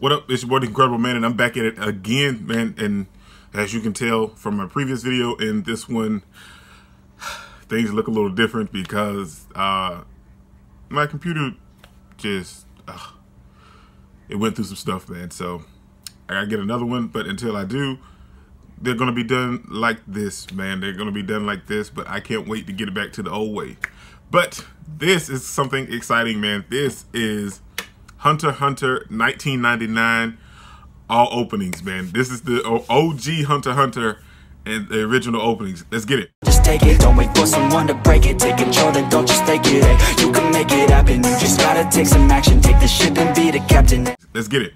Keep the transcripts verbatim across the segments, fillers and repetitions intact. What up? It's your boy, The Incredible Man, and I'm back at it again, man. And as you can tell from my previous video and this one, things look a little different because uh, my computer just, uh, it went through some stuff, man. So I gotta get another one, but until I do, they're gonna be done like this, man. They're gonna be done like this, but I can't wait to get it back to the old way. But this is something exciting, man. This is Hunter x Hunter nineteen ninety-nine all openings, man. This is the O G Hunter x Hunter and the original openings. Let's get it. Just take it, don't wait for someone to break it. Take control, then don't just take it. Hey, you can make it happen. You just gotta take some action. Take the ship and be the captain. Let's get it.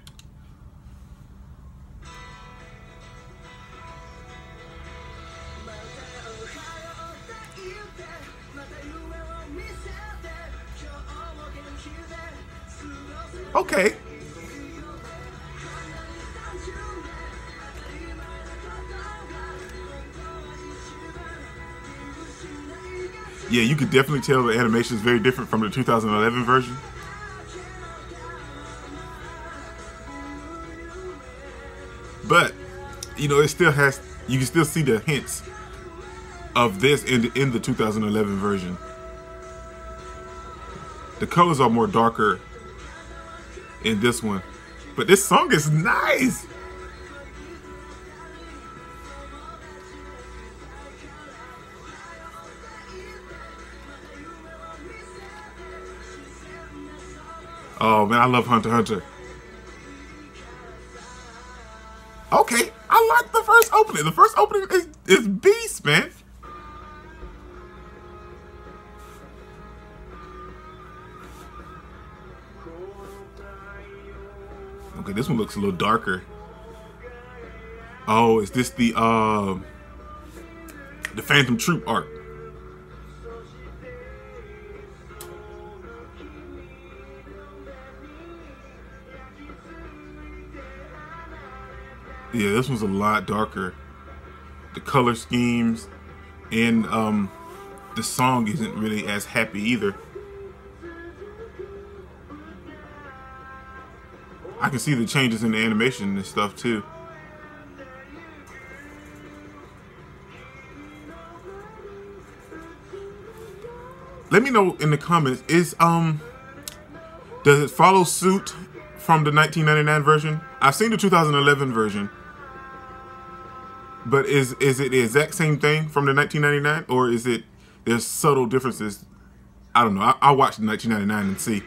Okay. Yeah, you could definitely tell the animation is very different from the two thousand eleven version. But, you know, it still has, you can still see the hints of this in the, in the two thousand eleven version. The colors are more darker in this one, but this song is nice. Oh man, I love Hunter x Hunter. Okay, I like the first opening. The first opening is, is beast, man. Okay, this one looks a little darker. Oh, is this the um, the Phantom Troop art? Yeah, this one's a lot darker. The color schemes and um, the song isn't really as happy either. I can see the changes in the animation and stuff too. Let me know in the comments, is um does it follow suit from the nineteen ninety-nine version? I've seen the two thousand eleven version. But is is it the exact same thing from the nineteen ninety-nine, or is it there's subtle differences? I don't know. I, I'll watch the nineteen ninety-nine and see.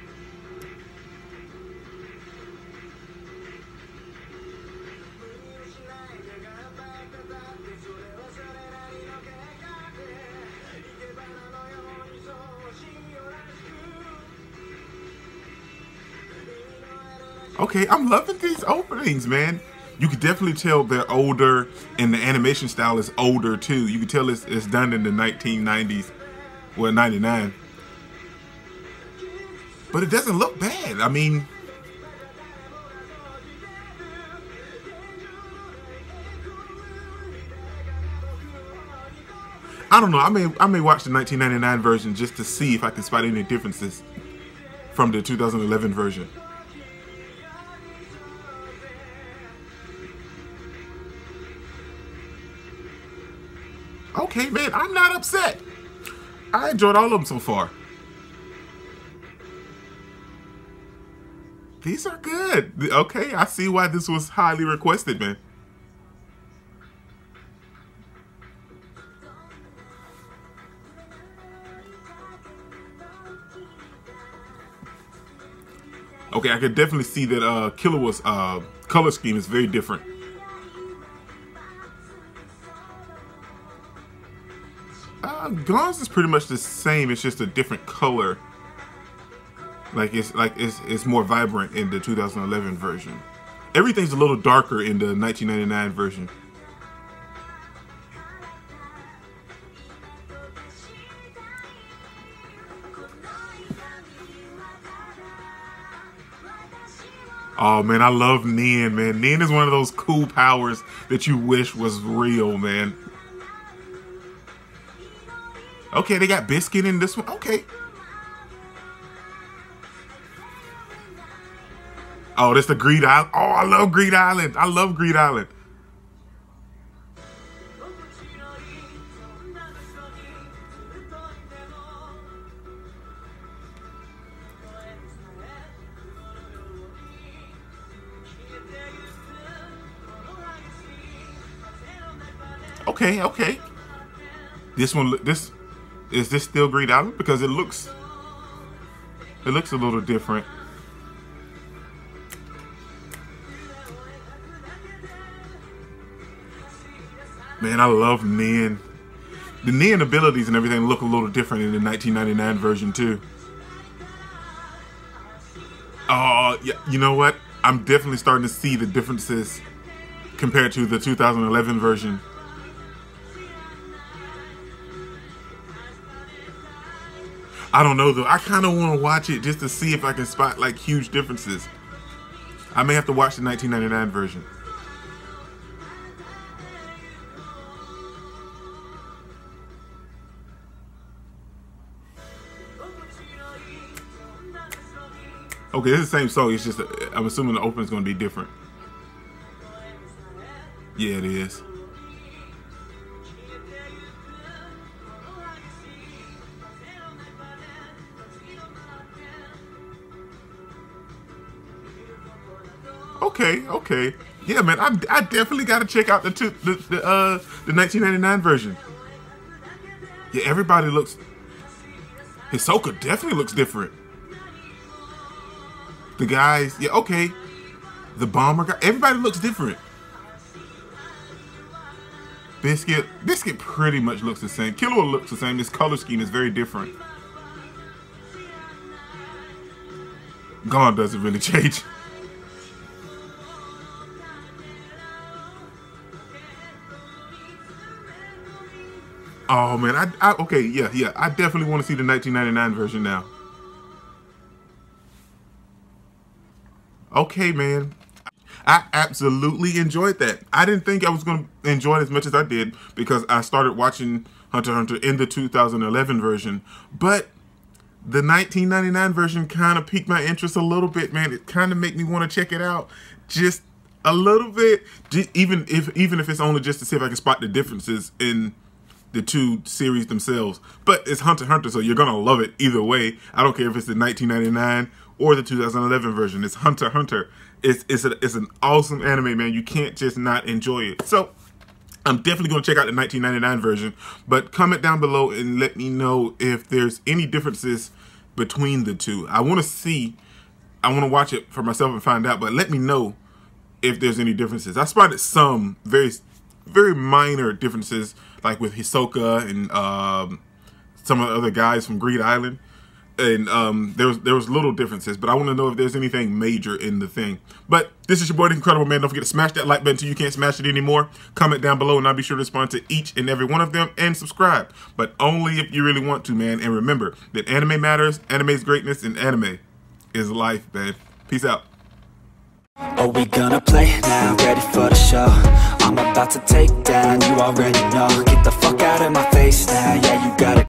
Okay, I'm loving these openings, man. You could definitely tell they're older, and the animation style is older too. You can tell it's, it's done in the nineteen nineties, well, ninety-nine. But it doesn't look bad. I mean, I don't know. I may I may watch the nineteen ninety-nine version just to see if I can spot any differences from the two thousand eleven version. Okay, man, I'm not upset. I enjoyed all of them so far. These are good. Okay, I see why this was highly requested, man. Okay, I could definitely see that uh, Killua's uh, color scheme is very different. Uh, Gon's is pretty much the same. It's just a different color. Like it's like it's it's more vibrant in the two thousand eleven version. Everything's a little darker in the nineteen ninety-nine version. Oh man, I love Nien, man. Nien is one of those cool powers that you wish was real, man. Okay, they got Biscuit in this one. Okay. Oh, this the Greed Island. Oh, I love Greed Island. I love Greed Island. Okay, okay. This one, this, is this still Greed Island? Because it looks, it looks a little different. Man, I love Nien. The Nien abilities and everything look a little different in the nineteen ninety-nine version too. Oh, yeah, you know what? I'm definitely starting to see the differences compared to the two thousand eleven version. I don't know though. I kind of want to watch it just to see if I can spot like huge differences. I may have to watch the nineteen ninety-nine version. Okay, this is the same song. It's just, I'm assuming the opening's going to be different. Yeah, it is. Okay, okay. Yeah, man, I, I definitely got to check out the, two, the, the, uh, the nineteen ninety-nine version. Yeah, everybody looks... Hisoka definitely looks different. The guys... Yeah, okay. The bomber guy... Everybody looks different. Biscuit... Biscuit pretty much looks the same. Killua looks the same. His color scheme is very different. Gon doesn't really change. Oh man, I, I okay, yeah, yeah. I definitely want to see the nineteen ninety-nine version now. Okay, man. I absolutely enjoyed that. I didn't think I was going to enjoy it as much as I did because I started watching Hunter x Hunter in the two thousand eleven version, but the nineteen ninety-nine version kind of piqued my interest a little bit, man. It kind of made me want to check it out just a little bit, just even if even if it's only just to see if I can spot the differences in the two series themselves. But it's Hunter x Hunter, so you're gonna love it either way. I don't care if it's the nineteen ninety-nine or the two thousand eleven version. It's Hunter x Hunter. It's it's, a, it's an awesome anime, man. You can't just not enjoy it. So I'm definitely gonna check out the nineteen ninety-nine version, but comment down below and let me know if there's any differences between the two. I wanna see, I wanna watch it for myself and find out, but let me know if there's any differences. I spotted some very, very minor differences, like with Hisoka and um, some of the other guys from Greed Island. And um, there was, there was little differences, but I want to know if there's anything major in the thing. But this is your boy, The Incredible Man. Don't forget to smash that like button until you can't smash it anymore. Comment down below, and I'll be sure to respond to each and every one of them. And subscribe, but only if you really want to, man. And remember that anime matters, anime's greatness, and anime is life, man. Peace out. Oh, we gonna play now, ready for the show. I'm about to take down, you already know. Get the fuck out of my face now, yeah, you gotta